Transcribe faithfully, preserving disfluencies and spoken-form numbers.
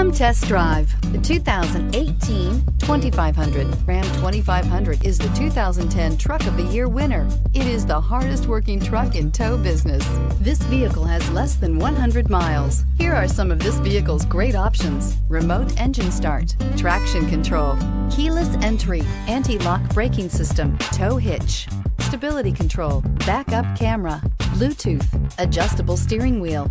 Come test drive the two thousand eighteen twenty-five hundred. Ram twenty-five hundred is the two thousand ten Truck of the Year winner. It is the hardest working truck in tow business. This vehicle has less than one hundred miles. Here are some of this vehicle's great options: remote engine start, traction control, keyless entry, anti-lock braking system, tow hitch, stability control, backup camera, Bluetooth, adjustable steering wheel,